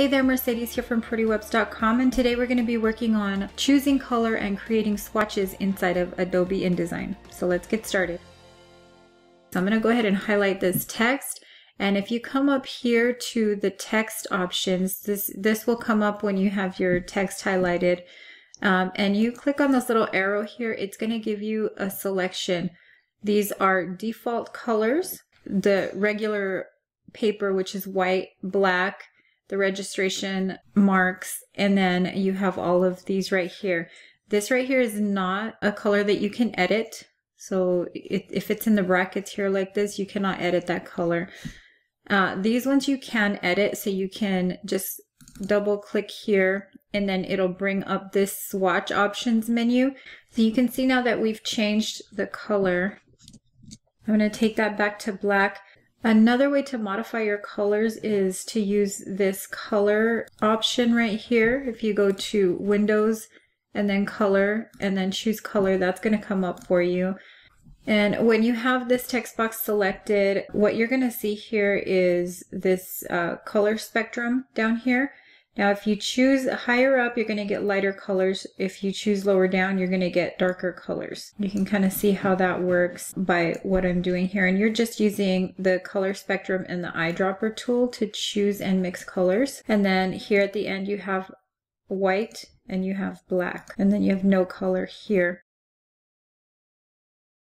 Hey there, Mercedes here from PrettyWebz.com, and today we're going to be working on choosing color and creating swatches inside of Adobe InDesign. So let's get started. So I'm going to go ahead and highlight this text, and if you come up here to the text options, this will come up when you have your text highlighted, and you click on this little arrow here. It's going to give you a selection. These are default colors, the regular paper, which is white, black, the registration marks, and then you have all of these right here. This right here is not a color that you can edit. So if it's in the brackets here like this, you cannot edit that color. These ones you can edit, so you can just double click here and then it'll bring up this swatch options menu. So you can see now that we've changed the color. I'm gonna take that back to black. Another way to modify your colors is to use this color option right here. If you go to Windows and then Color and then choose Color, that's going to come up for you. And when you have this text box selected, what you're going to see here is this color spectrum down here. Now if you choose higher up, you're going to get lighter colors. If you choose lower down, you're going to get darker colors. You can kind of see how that works by what I'm doing here. And you're just using the color spectrum and the eyedropper tool to choose and mix colors. And then here at the end, you have white and you have black. And then you have no color here.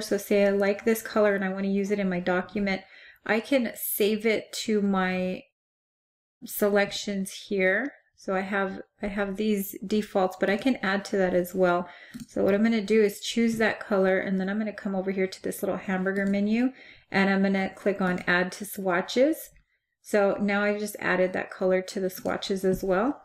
So say I like this color and I want to use it in my document. I can save it to my selections here. So I have these defaults, but I can add to that as well. So what I'm going to do is choose that color, and then I'm going to come over here to this little hamburger menu and I'm going to click on Add to Swatches. So now I've just added that color to the swatches as well.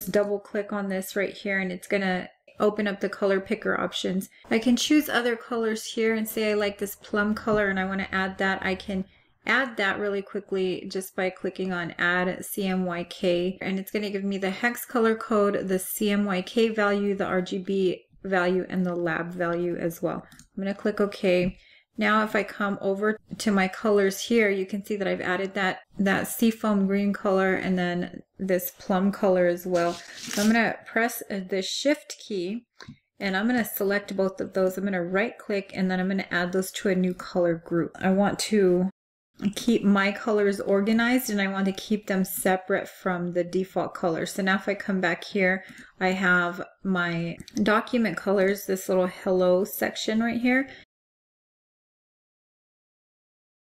Just double click on this right here and it's going to open up the color picker options. I can choose other colors here and say I like this plum color and I want to add that. I can add that really quickly just by clicking on Add CMYK, and it's going to give me the hex color code, the CMYK value, the RGB value, and the lab value as well. I'm going to click OK. Now if I come over to my colors here, you can see that I've added that seafoam green color and then this plum color as well. So I'm going to press the Shift key and I'm going to select both of those. I'm going to right click and then I'm going to add those to a new color group. I want to keep my colors organized and I want to keep them separate from the default colors. So now if I come back here, I have my document colors, this little hello section right here.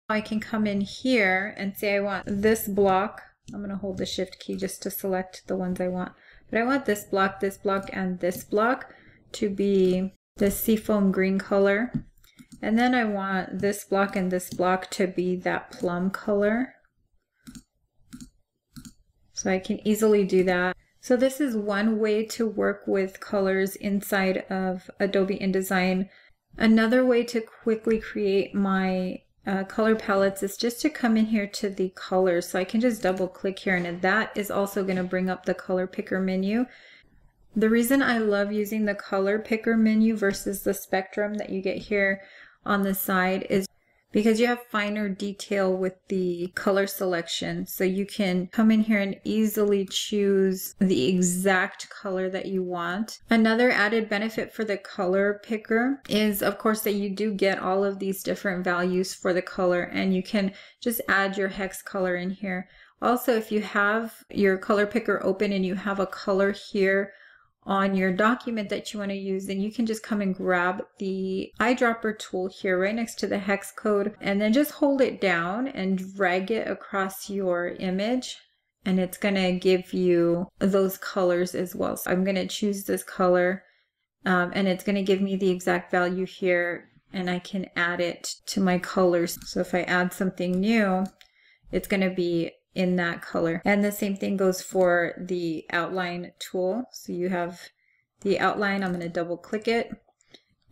I can come in here and say I want this block. I'm going to hold the Shift key just to select the ones I want. But I want this block, and this block to be the seafoam green color. And then I want this block and this block to be that plum color. So I can easily do that. So this is one way to work with colors inside of Adobe InDesign. Another way to quickly create my color palettes is just to come in here to the colors. So I can just double click here and that is also going to bring up the color picker menu. The reason I love using the color picker menu versus the spectrum that you get here on the side is because you have finer detail with the color selection. So you can come in here and easily choose the exact color that you want. Another added benefit for the color picker is, of course, that you do get all of these different values for the color, and you can just add your hex color in here. Also, if you have your color picker open and you have a color here on your document that you want to use, then you can just come and grab the eyedropper tool here right next to the hex code and then just hold it down and drag it across your image, and it's going to give you those colors as well. So I'm going to choose this color and it's going to give me the exact value here, and I can add it to my colors. So if I add something new, it's going to be in that color. And the same thing goes for the outline tool. So you have the outline. I'm going to double click it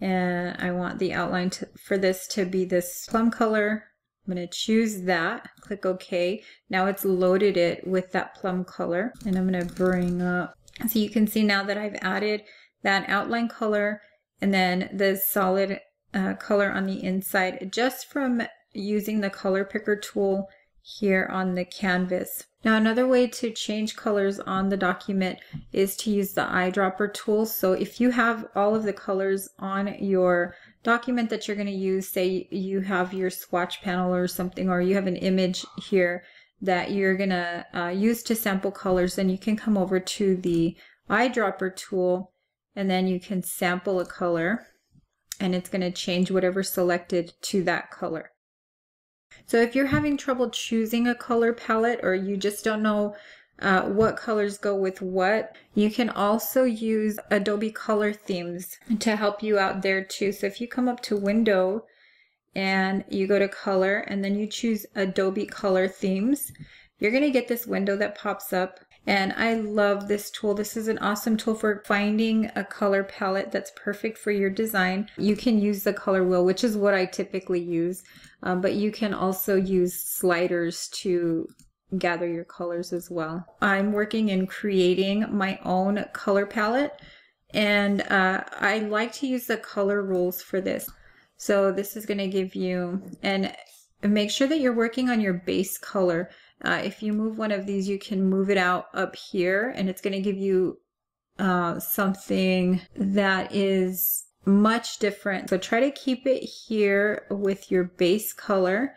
and I want the outline for this to be this plum color. I'm going to choose that, click OK. Now it's loaded it with that plum color, and I'm going to bring up, so you can see now that I've added that outline color and then the solid color on the inside just from using the color picker tool here on the canvas. Now another way to change colors on the document is to use the eyedropper tool. So if you have all of the colors on your document that you're going to use, say you have your swatch panel or something, or you have an image here that you're going to use to sample colors, then you can come over to the eyedropper tool and then you can sample a color and it's going to change whatever's selected to that color. So if you're having trouble choosing a color palette or you just don't know what colors go with what, you can also use Adobe Color Themes to help you out there too. So if you come up to Window and you go to Color and then you choose Adobe Color Themes, you're going to get this window that pops up. And I love this tool. This is an awesome tool for finding a color palette that's perfect for your design. You can use the color wheel, which is what I typically use, but you can also use sliders to gather your colors as well. I'm working in creating my own color palette, and I like to use the color rules for this. So this is going to give you, and make sure that you're working on your base color. If you move one of these, you can move it out up here and it's going to give you something that is much different. So try to keep it here with your base color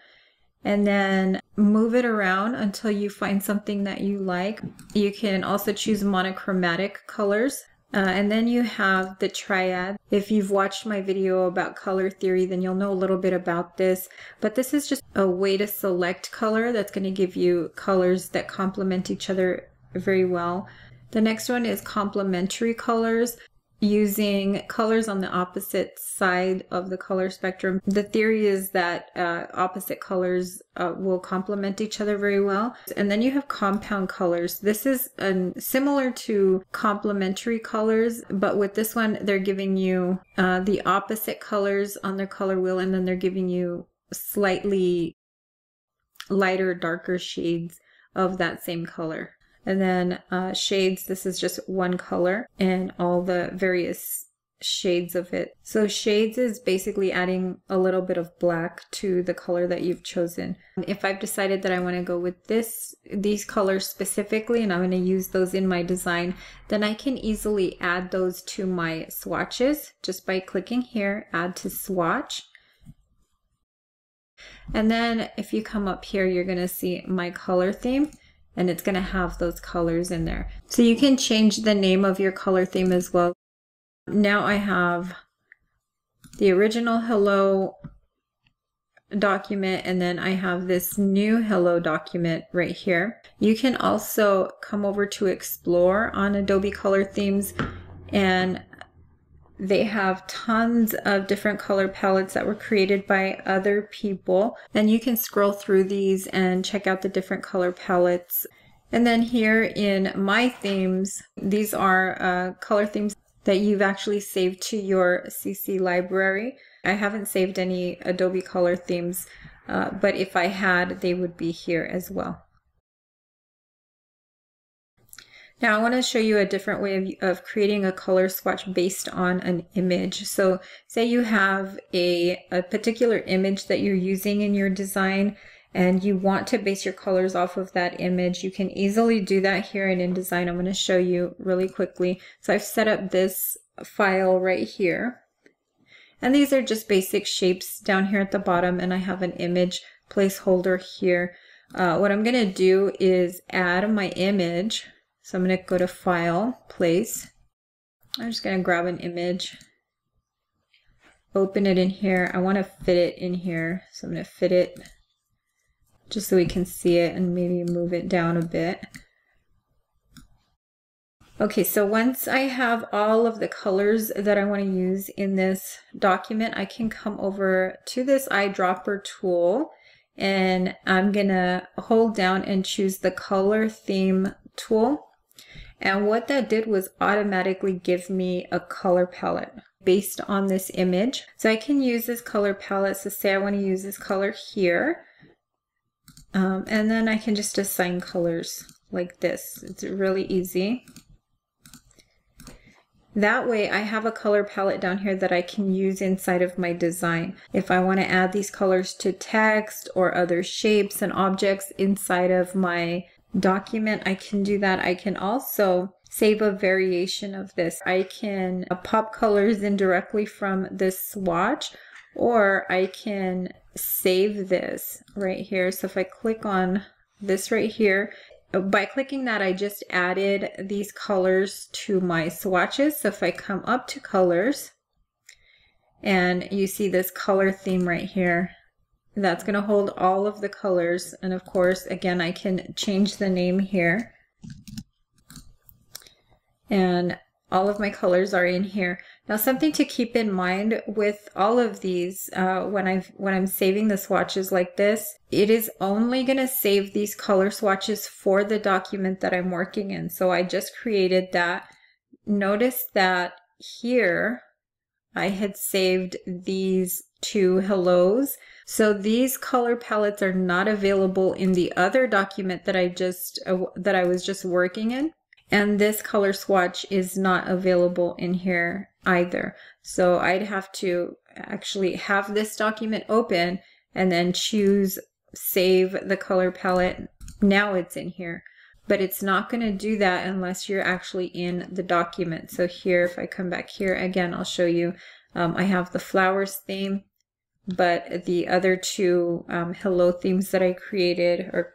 and then move it around until you find something that you like. You can also choose monochromatic colors. And then you have the triad. If you've watched my video about color theory, then you'll know a little bit about this. But this is just a way to select color that's going to give you colors that complement each other very well. The next one is complementary colors, using colors on the opposite side of the color spectrum. The theory is that opposite colors will complement each other very well. And then you have compound colors. This is similar to complementary colors, but with this one, they're giving you the opposite colors on their color wheel, and then they're giving you slightly lighter, darker shades of that same color. And then shades, this is just one color and all the various shades of it. So shades is basically adding a little bit of black to the color that you've chosen. If I've decided that I want to go with these colors specifically and I'm going to use those in my design, then I can easily add those to my swatches just by clicking here, add to swatch. And then if you come up here, you're going to see my color theme. And it's going to have those colors in there. So you can change the name of your color theme as well. Now I have the original hello document, and then I have this new hello document right here. You can also come over to Explore on Adobe Color Themes, and they have tons of different color palettes that were created by other people. And you can scroll through these and check out the different color palettes. And then here in My Themes, these are color themes that you've actually saved to your CC library. I haven't saved any Adobe Color Themes, but if I had, they would be here as well. Now I want to show you a different way of creating a color swatch based on an image. So say you have a particular image that you're using in your design and you want to base your colors off of that image. You can easily do that here in InDesign. I'm going to show you really quickly. So I've set up this file right here. And these are just basic shapes down here at the bottom, and I have an image placeholder here. What I'm going to do is add my image. So I'm going to go to File, Place. I'm just going to grab an image, open it in here. I want to fit it in here, so I'm going to fit it just so we can see it and maybe move it down a bit. Okay, so once I have all of the colors that I want to use in this document, I can come over to this eyedropper tool, and I'm going to hold down and choose the Color Theme tool. And what that did was automatically give me a color palette based on this image. So I can use this color palette. So say I want to use this color here. And then I can just assign colors like this. It's really easy. That way I have a color palette down here that I can use inside of my design. If I want to add these colors to text or other shapes and objects inside of my document, I can do that. I can also save a variation of this. I can pop colors in directly from this swatch, or I can save this right here. So if I click on this right here, by clicking that, I just added these colors to my swatches. So if I come up to colors and you see this color theme right here, that's going to hold all of the colors. And of course, again, I can change the name here. And all of my colors are in here. Now, something to keep in mind with all of these, when I'm saving the swatches like this, it is only going to save these color swatches for the document that I'm working in. So I just created that. Notice that here I had saved these two hellos. So these color palettes are not available in the other document that I was just working in. And this color swatch is not available in here either. So I'd have to actually have this document open and then choose save the color palette. Now it's in here, but it's not going to do that unless you're actually in the document. So here, if I come back here again, I'll show you, I have the flowers theme, but the other two hello themes that I created, or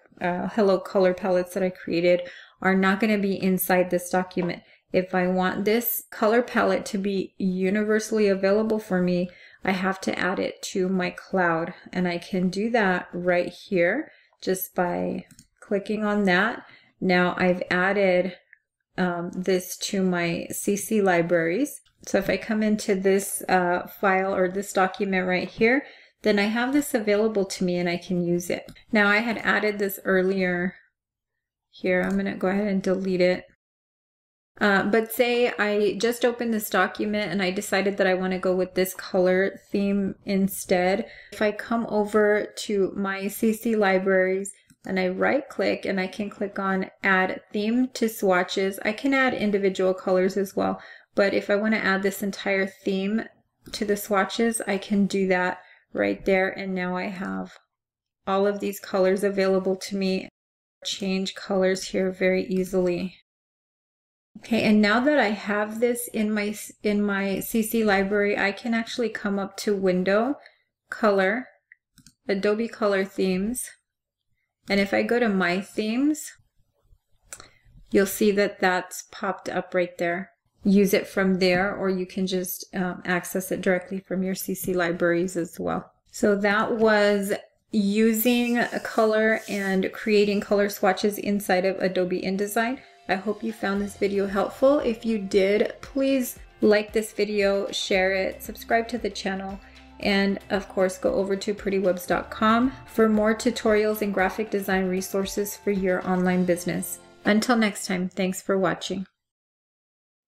hello color palettes that I created, are not going to be inside this document. If I want this color palette to be universally available for me, I have to add it to my cloud. And I can do that right here just by clicking on that. Now I've added this to my CC libraries. So if I come into this file or this document right here, then I have this available to me and I can use it. Now I had added this earlier. Here, I'm going to go ahead and delete it. But say I just opened this document and I decided that I want to go with this color theme instead. If I come over to my CC libraries and I right click and I can click on add theme to swatches, I can add individual colors as well. But if I want to add this entire theme to the swatches, I can do that right there. And now I have all of these colors available to me. Change colors here very easily. Okay, and now that I have this in my CC library, I can actually come up to Window, Color, Adobe Color Themes, and if I go to My Themes, you'll see that that's popped up right there. Use it from there, or you can just access it directly from your CC libraries as well. So that was using a color and creating color swatches inside of Adobe InDesign. I hope you found this video helpful. If you did, please like this video, share it, subscribe to the channel, and of course go over to prettywebz.com for more tutorials and graphic design resources for your online business. Until next time, thanks for watching.